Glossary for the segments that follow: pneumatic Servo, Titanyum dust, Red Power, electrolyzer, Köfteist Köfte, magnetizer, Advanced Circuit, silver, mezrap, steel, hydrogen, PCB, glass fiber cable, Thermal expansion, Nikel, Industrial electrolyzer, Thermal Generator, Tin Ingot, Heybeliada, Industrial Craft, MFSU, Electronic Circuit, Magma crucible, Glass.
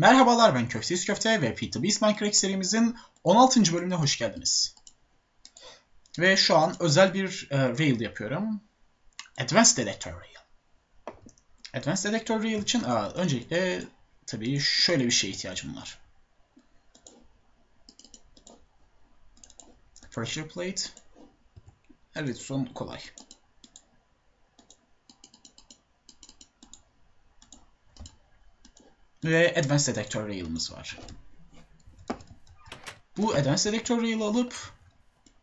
Merhabalar, ben Köfteist Köfte ve FTB Minecraft serimizin 16. bölümüne hoş geldiniz. Ve şu an özel bir rail yapıyorum. Advanced Detector Rail. Advanced Detector Rail için öncelikle tabii şöyle bir şeye ihtiyacım var. Pressure plate. Evet, son kolay. Ve Advanced Detector Rail'ımız var. Bu Advanced Detector Rail'ı alıp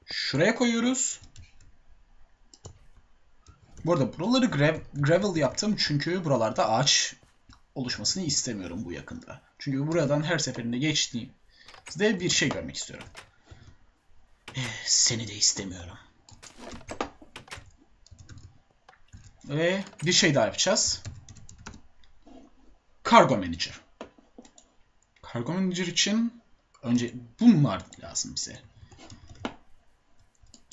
şuraya koyuyoruz. Bu arada buraları gravel yaptım çünkü buralarda ağaç oluşmasını istemiyorum bu yakında. Çünkü buradan her seferinde geçtiğimde bir şey görmek istiyorum. Seni de istemiyorum. Ve bir şey daha yapacağız. Cargo Manager. Cargo Manager için önce bunlar lazım bize.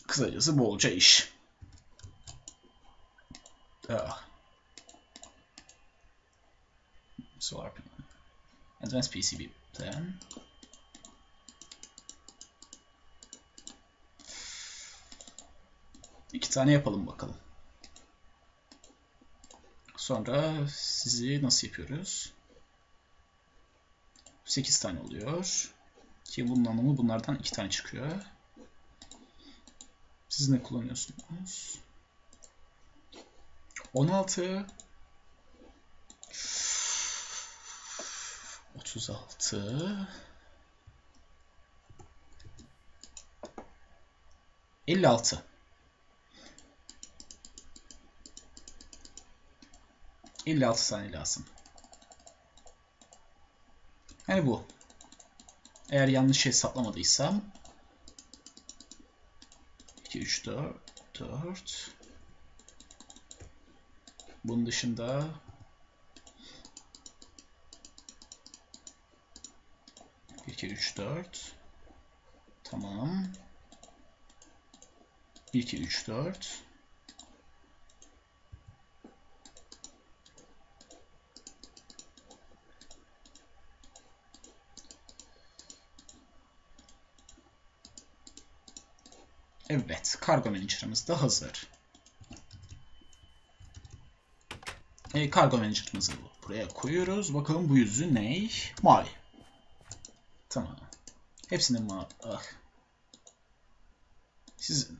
Kısacası bolca iş. Solar Plan. Advanced PCB Plan. İki tane yapalım bakalım. Sonra sizi nasıl yapıyoruz? 8 tane oluyor. Ki bunun anlamı bunlardan 2 tane çıkıyor. Siz ne kullanıyorsunuz? 16 36 56 56 tane lazım. Yani bu. Eğer yanlış hesaplamadıysam 2, 3, 4 bunun dışında iki, 3, 4 tamam 2, 3, 4 Evet, Cargo Manager'ımız da hazır. Cargo Manager'ımızı buraya koyuyoruz. Bakalım bu yüzü ne? Mavi. Tamam. Hepsinin mavi. Ah. Siz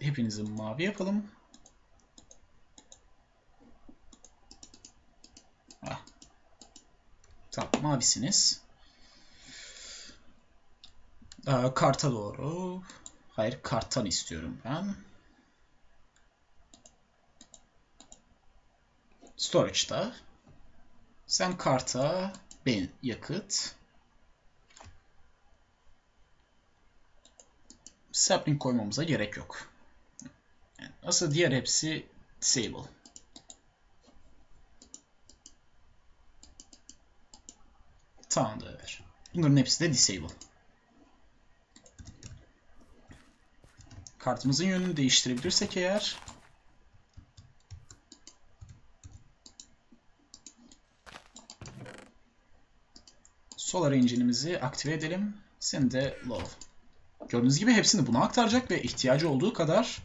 hepinizin mavi yapalım. Ah. Tamam, mavisiniz. Karta doğru. Hayır, karttan istiyorum ben. Storage'da. Sen karta, ben yakıt. Sapling koymamıza gerek yok. Yani asıl diğer hepsi disable. Tamamdır. Bunların hepsi de disable. Kartımızın yönünü değiştirebilirsek eğer Solar Engine'imizi aktive edelim. Seni de low. Gördüğünüz gibi hepsini buna aktaracak ve ihtiyacı olduğu kadar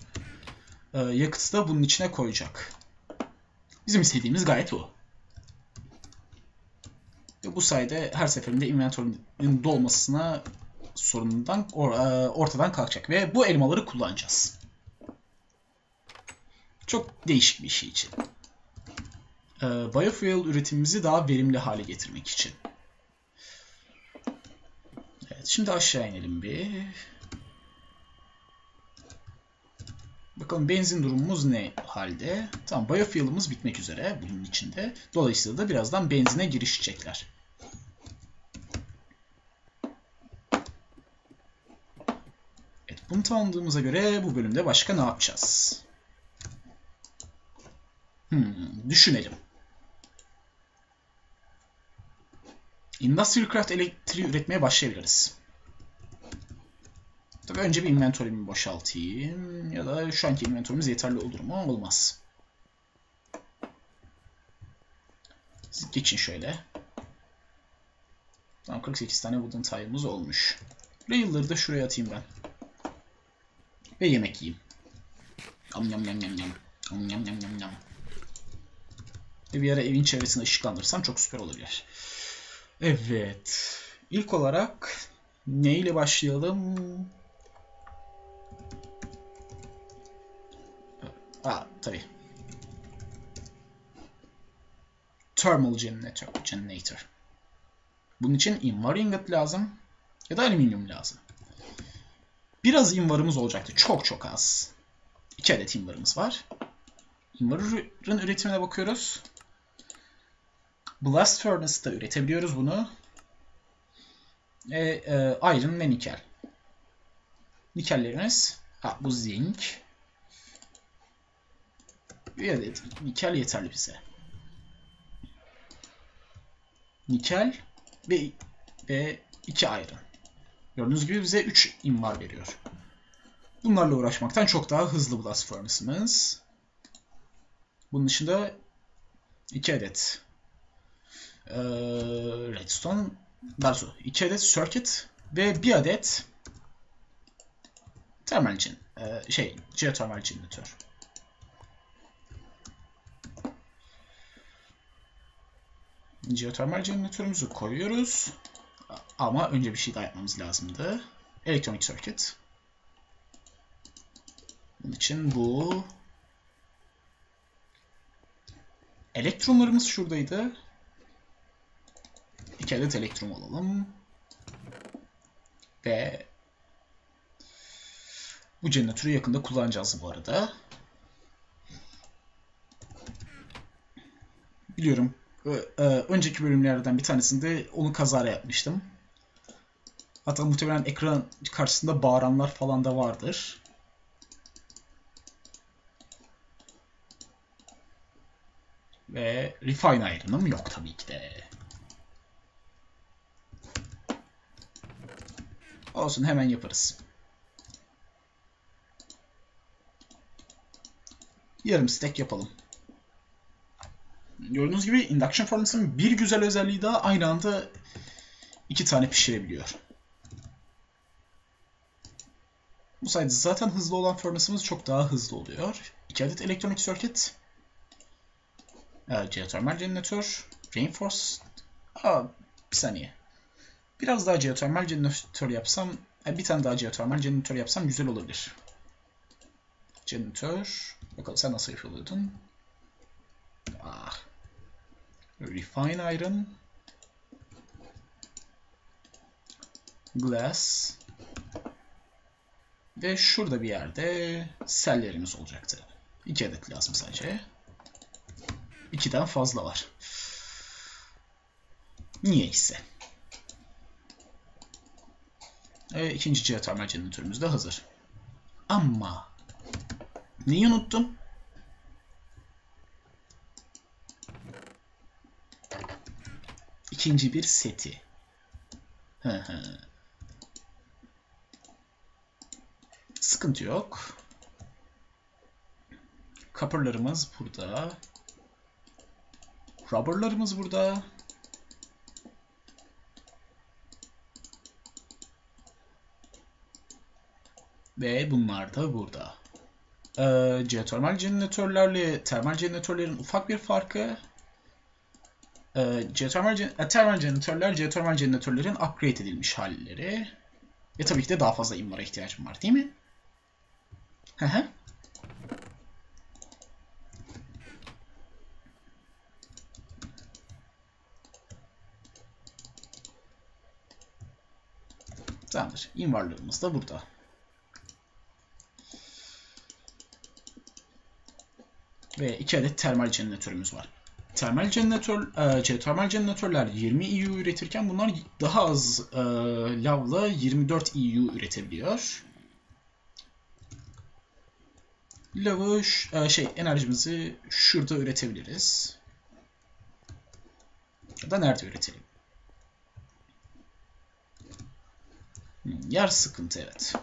yakıtı da bunun içine koyacak. Bizim istediğimiz gayet bu. Ve bu sayede her seferinde inventörünün dolmasına sorunundan ortadan kalkacak ve bu elmaları kullanacağız. Çok değişik bir şey için. Biofuel üretimimizi daha verimli hale getirmek için. Evet, şimdi aşağı inelim bir. Bakalım benzin durumumuz ne halde? Tamam, biofuel'ımız bitmek üzere bunun içinde. Dolayısıyla da birazdan benzine girişecekler. Bunu tanıdığımıza göre bu bölümde başka ne yapacağız? Düşünelim. Industrial Craft elektriği üretmeye başlayabiliriz. Tabii önce bir inventörümü boşaltayım. Ya da şu anki inventörümüz yeterli olur mu? Olmaz. Siz geçin şöyle. Tamam, 48 tane wooden tie'ımız olmuş. Rail'ları da şuraya atayım ben. Ve yemek yiyeyim. Yam yam yam yam yam. Yam yam yam yam yam. Ve bir ara evin çevresini ışıklandırsam çok süper olabilir. Evet. İlk olarak ne ile başlayalım? Tabii. Thermal Generator. Bunun için Invar ingot lazım. Ya da alüminyum lazım. Biraz Invar'ımız olacaktı. Çok çok az. 2 adet Invar'ımız var. Invar'ın üretimine bakıyoruz. Blast furnace'da üretebiliyoruz bunu. Iron ve nikel. Nikellerimiz. Bu zinc. Bir adet nikel yeterli bize. Nikel ve 2 iron. Gördüğünüz gibi bize 3 invar veriyor. Bunlarla uğraşmaktan çok daha hızlı blast furnace'ımız. Bunun dışında 2 adet redstone, daha sonra 2 adet circuit ve 1 adet geothermal generator. Geothermal jeneratörümüzü koyuyoruz. Ama önce bir şey daha yapmamız lazımdı. Electronic Circuit. Bunun için bu... Elektrumlarımız şuradaydı. 2 adet elektrum alalım. Ve... Bu jeneratörü yakında kullanacağız bu arada. Biliyorum. Önceki bölümlerden bir tanesinde onu kazara yapmıştım. Hatta muhtemelen ekran karşısında bağıranlar falan da vardır. Ve Refine Iron'ım yok tabii ki de. Olsun, hemen yaparız. Yarım stack yapalım. Gördüğünüz gibi induction furnace'ın bir güzel özelliği daha, aynı anda 2 tane pişirebiliyor. Bu sayede zaten hızlı olan furnace'ımız çok daha hızlı oluyor. 2 adet electronic circuit, geothermal generator, reinforced. Bir saniye. Biraz daha geothermal generator yapsam, bir tane daha geothermal generator yapsam güzel olabilir. Generator, bakalım sen nasıl yapıyordun? Refine Iron, Glass ve şurada bir yerde sellerimiz olacaktı. 2 adet lazım sadece. 2'den fazla var. Niyeyse. İkinci geothermal jeneratörümüz de hazır. Ama neyi unuttum? İkinci bir seti. Sıkıntı yok. Copper'larımız burada. Rubber'larımız burada. Ve bunlar da burada. Geothermal jeneratörlerle termal jeneratörlerin ufak bir farkı. Thermal jeneratörler, geothermal jeneratörlerin upgrade edilmiş halleri. Ve tabii ki de daha fazla invara ihtiyacım var, değil mi? Tamamdır. Invarlarımız da burada. Ve 2 adet termal jeneratörümüz var. Geothermal jeneratörler 20 EU üretirken bunlar daha az lavla 24 EU üretebiliyor. Lavı enerjimizi şurada üretebiliriz. Ya da nerede üretelim? Yer sıkıntı, evet.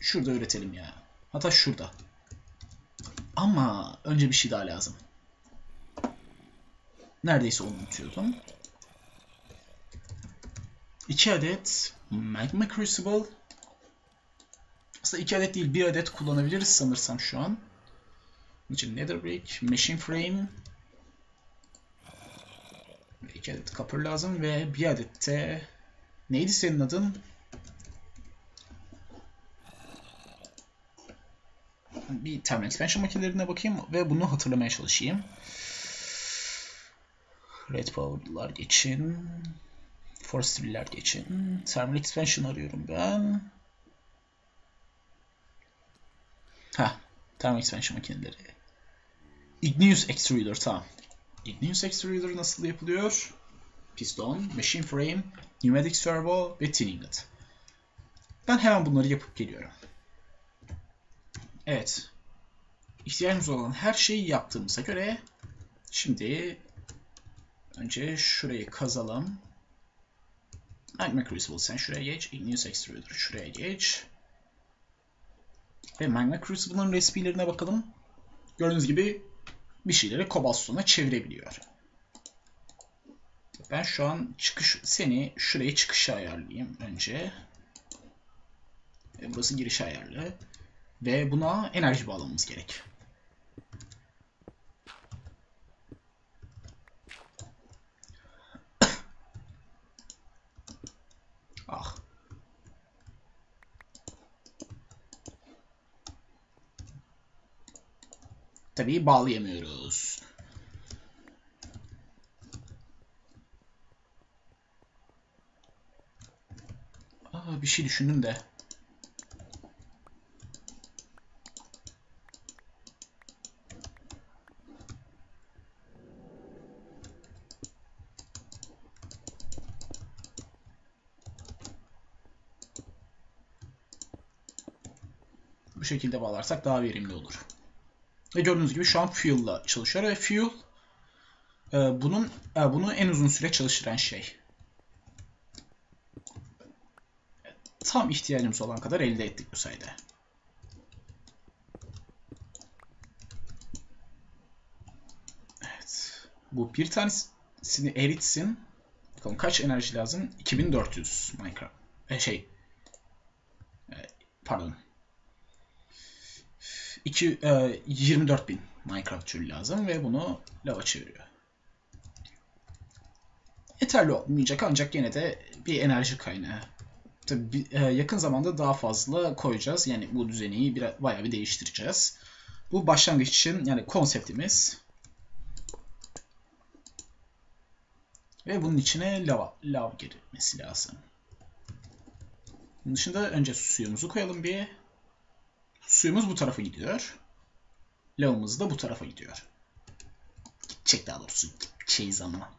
Şurada üretelim ya. Hatta şurada. Ama önce bir şey daha lazım. Neredeyse onu unutuyordum. 2 adet Magma crucible. Aslında 2 adet değil, 1 adet kullanabiliriz sanırsam şu an. Bunun için Nether Brick, Machine frame, 2 adet copper lazım ve 1 adet de neydi senin adın? Bir Thermal expansion makinelerine bakayım ve bunu hatırlamaya çalışayım. Red power'lar için, forestry'ler için. Thermal expansion arıyorum ben. Ha, Thermal expansion makineleri. Igneous Extruder, tamam. Igneous Extruder nasıl yapılıyor? Piston, machine frame, pneumatic servo ve tin ingot. Ben hemen bunları yapıp geliyorum. Evet. İhtiyacımız olan her şeyi yaptığımıza göre şimdi önce şurayı kazalım. Magma Crucible sen şuraya geç. Igneous Extruder şuraya geç. Ve Magma Crucible'ın recipe'lerine bakalım. Gördüğünüz gibi bir şeyleri kobalstona çevirebiliyor. Ben şu an çıkış, seni şuraya çıkışa ayarlayayım önce. Burası giriş ayarlı. Ve buna enerji bağlamamız gerek. Ah. Tabii bağlayamıyoruz. Bir şey düşündüm de. Bu şekilde bağlarsak daha verimli olur. Ve gördüğünüz gibi şu an fuel'la çalışıyor ve fuel bunu en uzun süre çalıştıran şey. Tam ihtiyacımız olan kadar elde ettik bu sayede. Evet. Bu bir tanesini eritsin. Bakalım kaç enerji lazım? 2400 Minecraft. Pardon. 24.000 Minecraft türü lazım ve bunu lava çeviriyor. Yeterli olmayacak ancak yine de bir enerji kaynağı. Tabii yakın zamanda daha fazla koyacağız. Yani bu düzeni bayağı bir değiştireceğiz. Bu başlangıç için yani konseptimiz. Ve bunun içine lava girmesi lazım. Bunun dışında önce suyumuzu koyalım bir. Suyumuz bu tarafa gidiyor. Lavımız da bu tarafa gidiyor. Gidecek daha doğrusu. Gideceği zaman.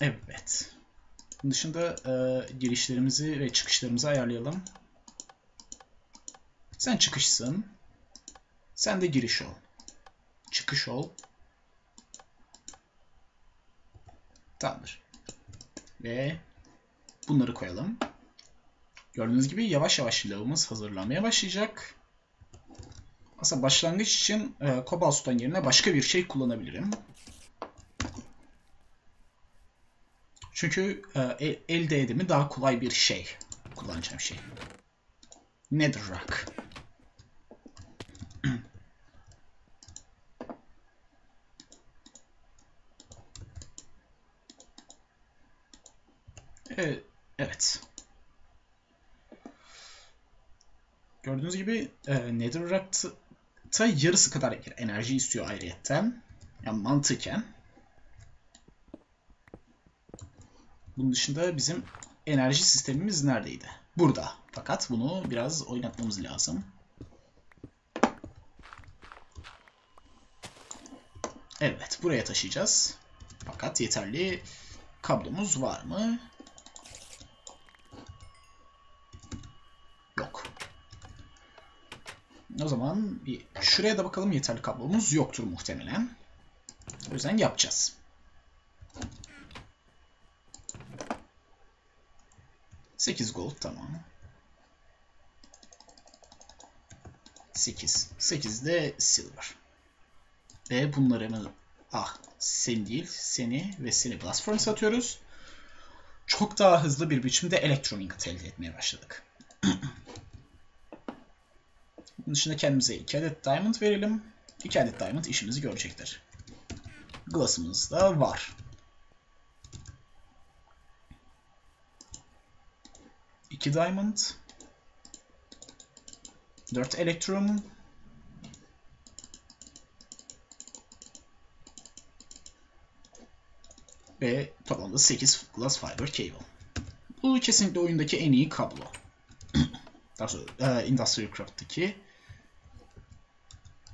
Evet. Bunun dışında girişlerimizi ve çıkışlarımızı ayarlayalım. Sen çıkışsın. Sen de giriş ol. Çıkış ol. Tamamdır. Ve bunları koyalım. Gördüğünüz gibi yavaş yavaş lavımız hazırlanmaya başlayacak. Aslında başlangıç için kobalttan yerine başka bir şey kullanabilirim. Çünkü elde edimi daha kolay bir şey. Kullanacağım şey. Nether Rock. Evet. Gördüğünüz gibi Nether Rock'ta yarısı kadar enerji istiyor ayrıyetten. Yani mantıken. Bunun dışında bizim enerji sistemimiz neredeydi? Burada. Fakat bunu biraz oynatmamız lazım. Evet. Buraya taşıyacağız. Fakat yeterli kablomuz var mı? Yok. O zaman bir şuraya da bakalım. Yeterli kablomuz yoktur muhtemelen. O yüzden yapacağız. $8 tamam. 8 de silver. Ve bunları hemen seni ve seni blast furnace atıyoruz. çok daha hızlı bir biçimde elektron ingot elde etmeye başladık. Bunun dışında kendimize 2 adet diamond verelim. 2 adet diamond işimizi görecektir. Glass'ımız da var. 2 diamond. 4 elektron. 8 glass fiber cable. Bu kesinlikle oyundaki en iyi kablo. Daha sonra Industrial Craft'taki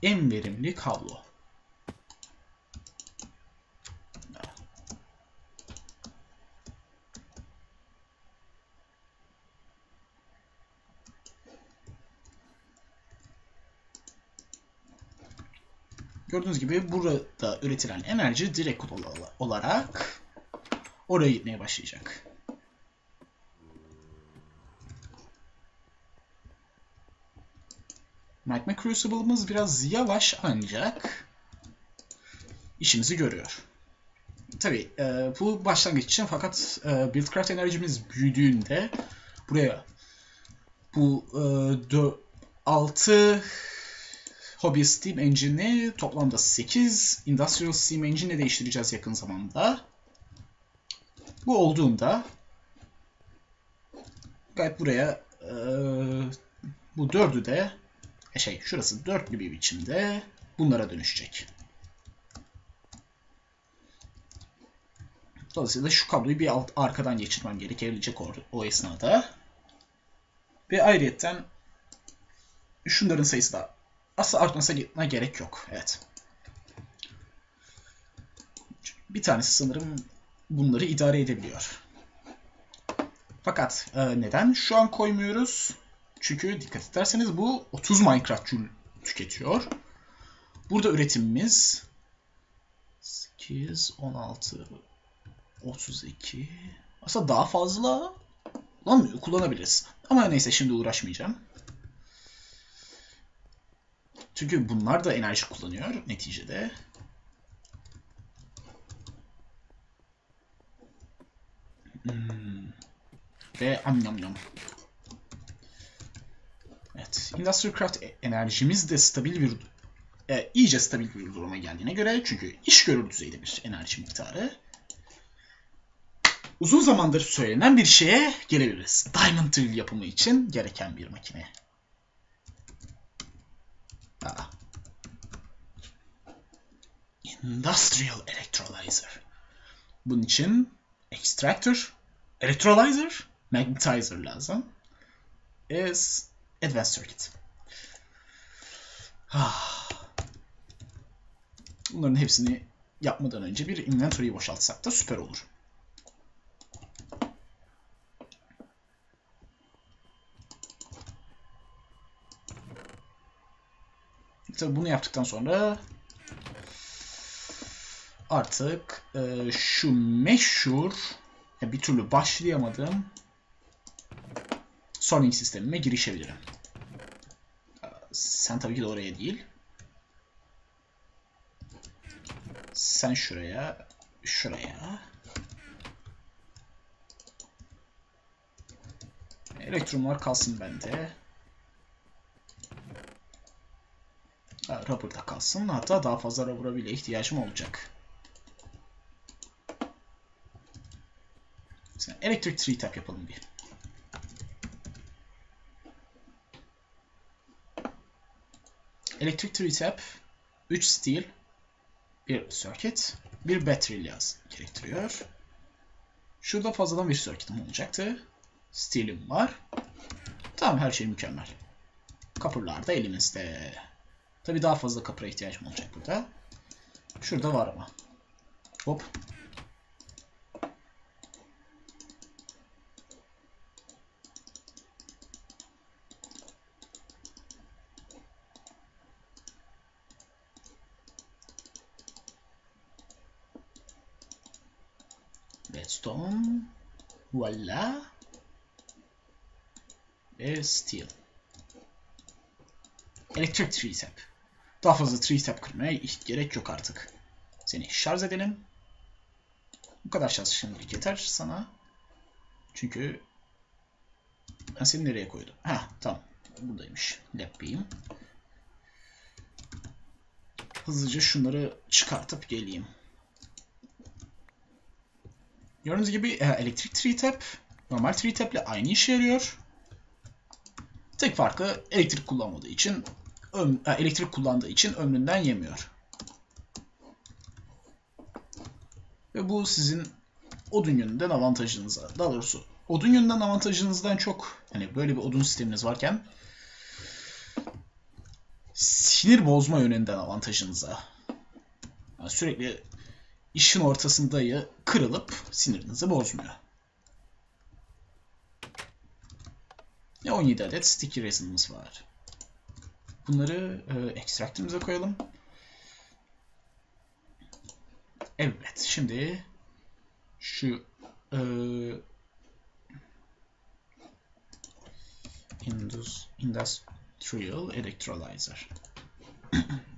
en verimli kablo. Gördüğünüz gibi burada üretilen enerji direkt olarak oraya gitmeye başlayacak. Magma crucible'ımız biraz yavaş ancak işimizi görüyor. Tabi bu başlangıç için, fakat buildcraft enerjimiz büyüdüğünde buraya bu 6 Hobby Steam Engine'i toplamda 8 Industrial Steam Engine'e değiştireceğiz yakın zamanda. Bu olduğunda gayet buraya bu 4'ü de şurası 4'lü bir biçimde bunlara dönüşecek. Dolayısıyla şu kabloyu bir arkadan geçirmem gerekebilecek o esnada. Ve ayrıyeten şunların sayısı da asla artmasına gerek yok. Evet. Bir tanesi sanırım bunları idare edebiliyor. Fakat neden şu an koymuyoruz? Çünkü dikkat ederseniz bu 30 Minecraft joule tüketiyor. Burada üretimimiz 8, 16, 32. Aslında daha fazla kullanabiliriz. Ama neyse, şimdi uğraşmayacağım. Çünkü bunlar da enerji kullanıyor neticede. Ve Evet, Industrial Craft enerjimiz de stabil bir, iyice stabil bir duruma geldiğine göre, çünkü iş görür düzeyde bir enerji miktarı. Uzun zamandır söylenen bir şeye gelebiliriz. Diamond drill yapımı için gereken bir makine. Industrial electrolyzer. Bunun için extractor, electrolyzer, magnetizer lazım. Advanced Circuit. Bunların hepsini yapmadan önce bir inventory'yi boşaltsak da süper olur. Tabii bunu yaptıktan sonra artık şu meşhur, bir türlü başlayamadığım sorting sistemime girişebilirim. Sen tabii ki de oraya değil. Sen şuraya, şuraya. Elektronlar kalsın bende. Rubber'da kalsın. Hatta daha fazla rubber'a bile ihtiyacım olacak. Mesela Electric Tree Tap yapalım bir. Electric Tree Tap 3 steel, 1 circuit, 1 battery lazım gerektiriyor. Şurada fazladan bir circuitim olacaktı. Steel'im var. Tamam, her şey mükemmel. Copper'lar da elimizde. Tabii daha fazla kapıra ihtiyacım olacak burada. Şurada var ama. Hop. Redstone. Voila. Ve steel. Electric Tree Tap. Daha fazla tree tap kırmaya hiç gerek yok artık. Seni şarj edelim. Bu kadar şarj şimdilik yeter sana. Çünkü ben seni nereye koydum? Ha tamam. Buradaymış. Yapayım. Hızlıca şunları çıkartıp geleyim. Gördüğünüz gibi Electric Tree Tap normal Tree Tap ile aynı işe yarıyor. Tek farkı elektrik kullanmadığı için elektrik kullandığı için ömründen yemiyor. Ve bu sizin odun yönünden avantajınıza, daha doğrusu odun yönünden avantajınızdan çok, hani böyle bir odun sisteminiz varken sinir bozma yönünden avantajınıza. Yani sürekli işin ortasında kırılıp sinirinizi bozmuyor. Ve 17 adet sticky resin'imiz var. Bunları extract'imize koyalım. Evet, şimdi şu Industrial electrolyzer.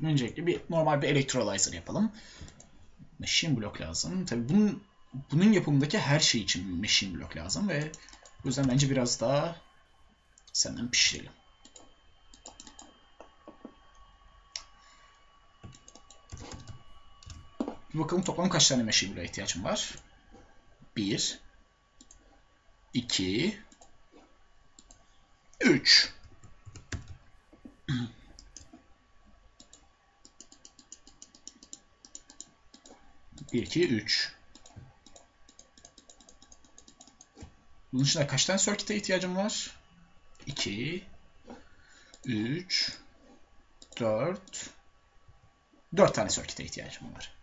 Öncelikle normal bir electrolyzer yapalım. Machine block lazım. Tabii bunun yapımındaki her şey için bir machine block lazım ve bu yüzden bence biraz daha senden pişirelim. Bir bakalım toplam kaç tane machine block'a ihtiyacım var? 1 2 3 1, 2, 3. Bunun dışında kaç tane circuit'e ihtiyacım var? 2, 3, 4. 4 tane circuit'e ihtiyacım var.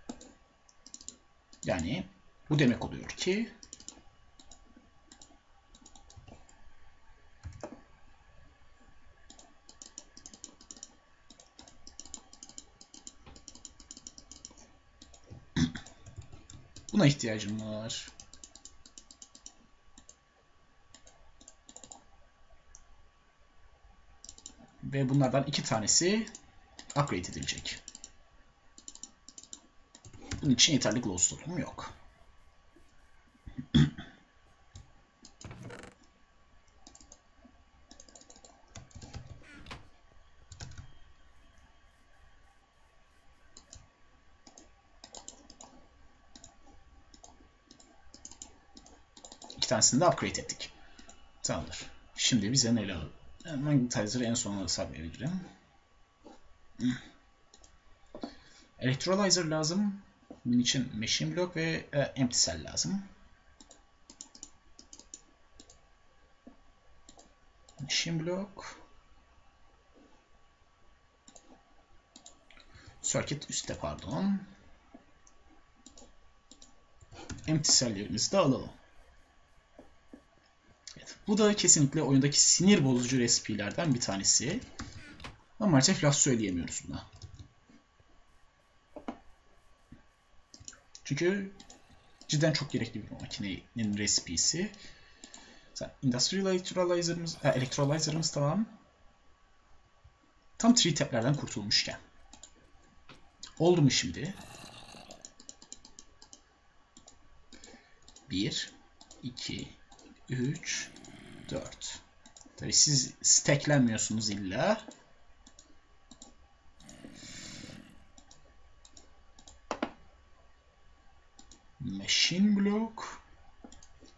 Yani bu demek oluyor ki buna ihtiyacım var. Ve bunlardan 2 tanesi upgrade edilecek. Bunun için yeterli glowstone'um yok. Tanesini de upgrade ettik. Tamamdır. Şimdi bize ne lazım? Magnetizer'ı en sonuna sabredebilirim. Electrolyzer lazım. Bunun için machine block ve empty cell lazım. Machine block. Circuit üstte pardon. Empty cell'lerimizi de alalım. Bu da kesinlikle oyundaki sinir bozucu recipe'lerden bir tanesi. Ama maalesef laf söyleyemiyoruz buna. Çünkü cidden çok gerekli bir makinenin recipesi. Industrial electrolyzer'ımız tamam. Tam 3 tap'lerden kurtulmuşken. Oldu mu şimdi? 1, 2, 3... 4. Tabii siz stacklenmiyorsunuz illa. Machine block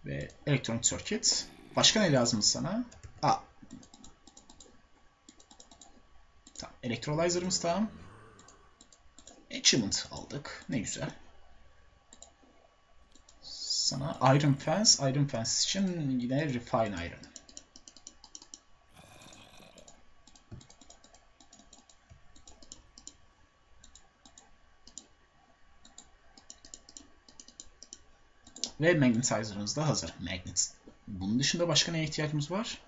ve electronic circuit. Başka ne lazım sana? Tamam. Electrolyzer'ımız tamam. Achievement aldık. Ne güzel. Sana Iron Fence için yine Refine Iron. Ve Magnetizer'ımız da hazır. Magnet. Bunun dışında başka neye ihtiyacımız var?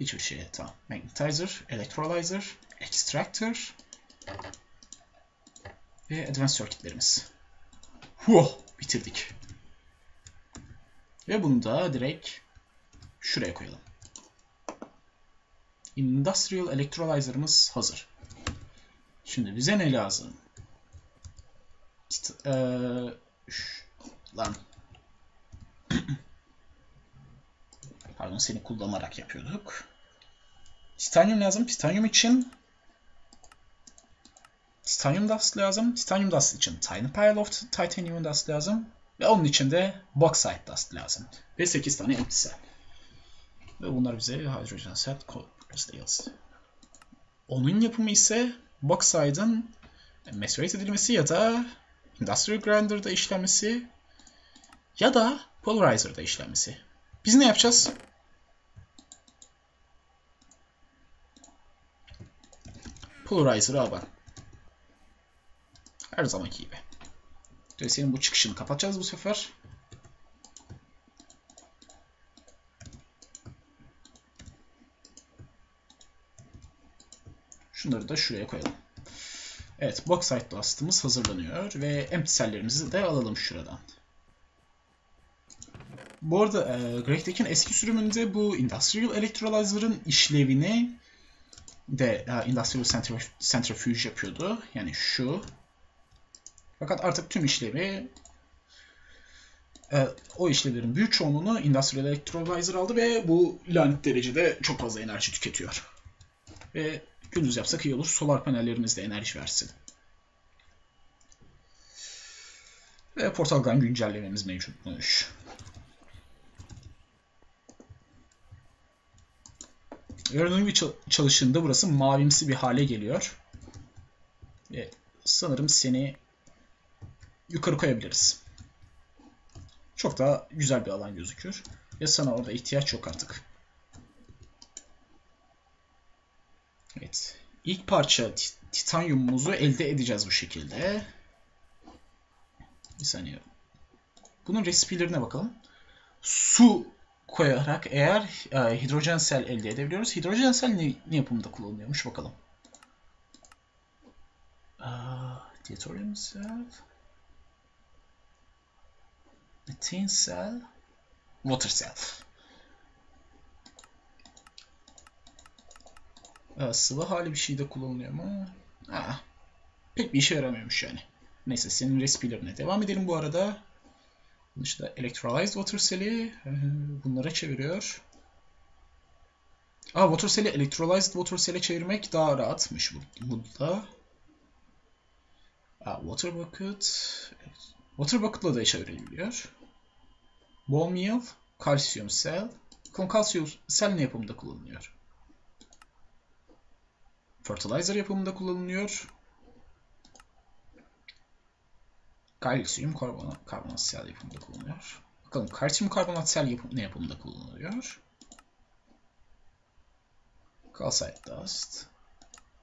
Hiçbir şeye. Tamam. Magnetizer, Electrolyzer, Extractor ve Advanced Circuit'lerimiz. Huh! Bitirdik. Ve bunu da direkt şuraya koyalım. Industrial electrolyzer'ımız hazır. Şimdi bize ne lazım? pardon, seni kullanarak yapıyorduk. Titanyum lazım. Titanyum için Titanyum dust lazım. Titanyum dust için tiny pile of titanium dust lazım. Ve onun için de bauxite dust lazım. Ve 8 tane empty cell. Ve bunlar bize hydrogen cell steels. Onun yapımı ise bauxite'ın macerate edilmesi ya da industrial grinder'da işlenmesi ya da polarizer'da işlenmesi. Biz ne yapacağız? Polarizer'ı al bak. Her zamanki gibi. Senin bu çıkışını kapatacağız bu sefer. Şunları da şuraya koyalım. Evet, bauxite dust'ımız hazırlanıyor ve empty cell'lerimizi de alalım şuradan. Bu arada Greg'dek'in eski sürümünde bu Industrial Electrolyzer'ın işlevini de Industrial Centrifuge yapıyordu. Yani şu. Fakat artık tüm işlevi, o işlevlerin büyük çoğunluğunu Industrial Electrolyzer aldı ve bu lanet derecede çok fazla enerji tüketiyor. Ve gündüz yapsak iyi olur. Solar panellerimiz de enerji versin. Ve portal gun güncellememiz mevcutmuş. Gördüğünüz gibi çalıştığında burası mavimsi bir hale geliyor. Ve sanırım seni yukarı koyabiliriz. Çok daha güzel bir alan gözükür. Ve sana orada ihtiyaç yok artık. Evet. İlk parça titanyumumuzu elde edeceğiz bu şekilde. Bir saniye. Bunun resipilerine bakalım. Su koyarak eğer hidrojen sel elde edebiliyoruz. Hidrojen sel ne yapımda kullanılıyormuş bakalım. Deuterium cell. Methane cell. Water cell. Sıvı hali bir şeyde kullanılıyor mu? Pek bir işe yaramıyormuş yani. Neyse, senin resipilerine devam edelim bu arada. Bunun işte electrolyzed water cell'i bunlara çeviriyor. Water cell'i electrolyzed water cell'e çevirmek daha rahatmış burada. Water bucket. Water bucket'la da çevirilebiliyor. Bone meal, kalsiyum cell. Kalsiyum cell ne yapımında kullanılıyor? Fertilizer yapımında kullanılıyor. Kalsiyum karbonat sel yapımında kullanılıyor. Bakalım kalsiyum karbonat sel ne yapımında kullanılıyor? Calcite dust.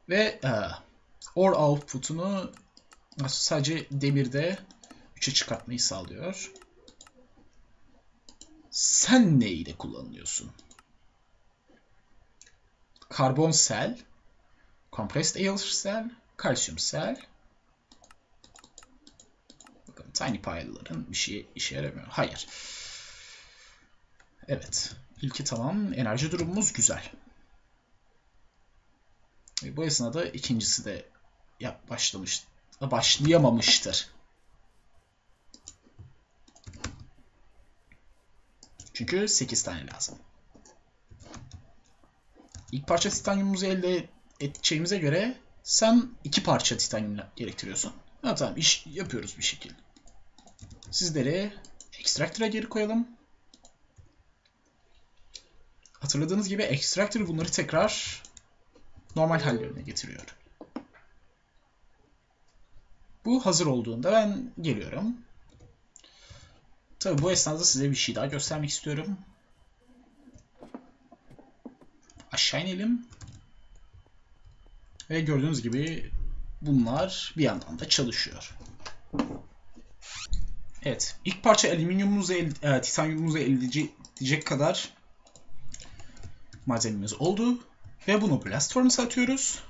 Ve ore output'unu sadece demirde 3'e çıkartmayı sağlıyor. Sen neyle kullanıyorsun? Karbon sel. Compressed air cell, kalsiyum cell. Bakın tiny pile'ların bir şey işe yaramıyor. Hayır. Evet. İlki tamam. Enerji durumumuz güzel. Bu esnada ikincisi de başlayamamıştır. Çünkü 8 tane lazım. İlk parça titanyumumuzu elde edeceğimize göre sen 2 parça titanyum gerektiriyorsun. Tamam, iş yapıyoruz bir şekilde. Sizleri extractor'a geri koyalım. Hatırladığınız gibi extractor bunları tekrar normal hallerine getiriyor. Bu hazır olduğunda ben geliyorum. Tabii bu esnada size bir şey daha göstermek istiyorum. Aşağı inelim. Ve gördüğünüz gibi bunlar bir yandan da çalışıyor. Evet. İlk parça alüminyumumuzu, titanyumumuzu elde edecek kadar malzememiz oldu. Ve bunu blast furnace'a atıyoruz.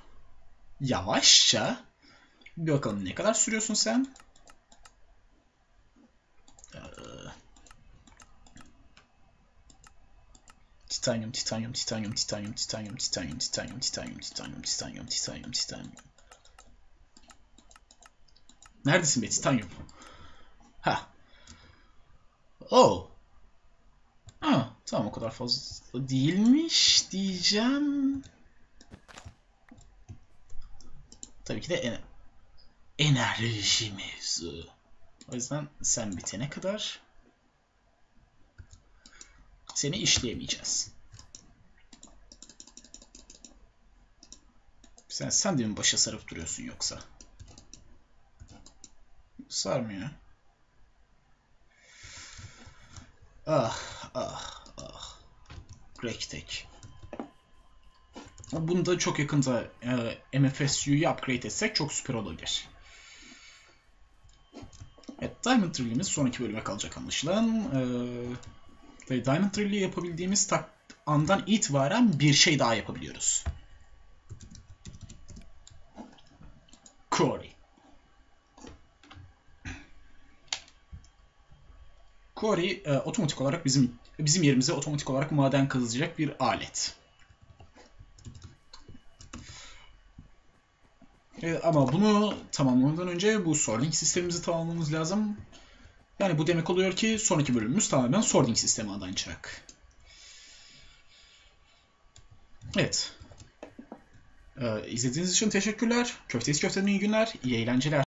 Yavaşça. Bir bakalım ne kadar sürüyorsun sen. Titanyum, titanyum, titanyum, titanyum, titanyum, titanyum, titanyum, titanyum, titanyum, titanyum, titanyum, titanyum. Neredesin be titanyum? Oh. Tamam, o kadar fazla değilmiş diyeceğim. Tabii ki de enerji mevzu. O yüzden sen bitene kadar seni işleyemeyeceğiz. Sen de mi başa sarıp duruyorsun yoksa? Sarmıyor. Ah. Rektek. Bunu da çok yakında MFSU'yu upgrade etsek çok süper olabilir. Evet, Diamond Drill'imiz sonraki bölüme kalacak anlaşılan. Diamond Drill'i yapabildiğimiz andan itibaren bir şey daha yapabiliyoruz. Quarry otomatik olarak bizim yerimize otomatik olarak maden kazacak bir alet. Ama bunu tamamlamadan önce bu sorting sistemimizi tamamlamamız lazım. Yani bu demek oluyor ki sonraki bölümümüz tamamen sorting sistemi adanacak. Evet. İzlediğiniz için teşekkürler. Köfteist Köfte'den iyi günler, iyi eğlenceler.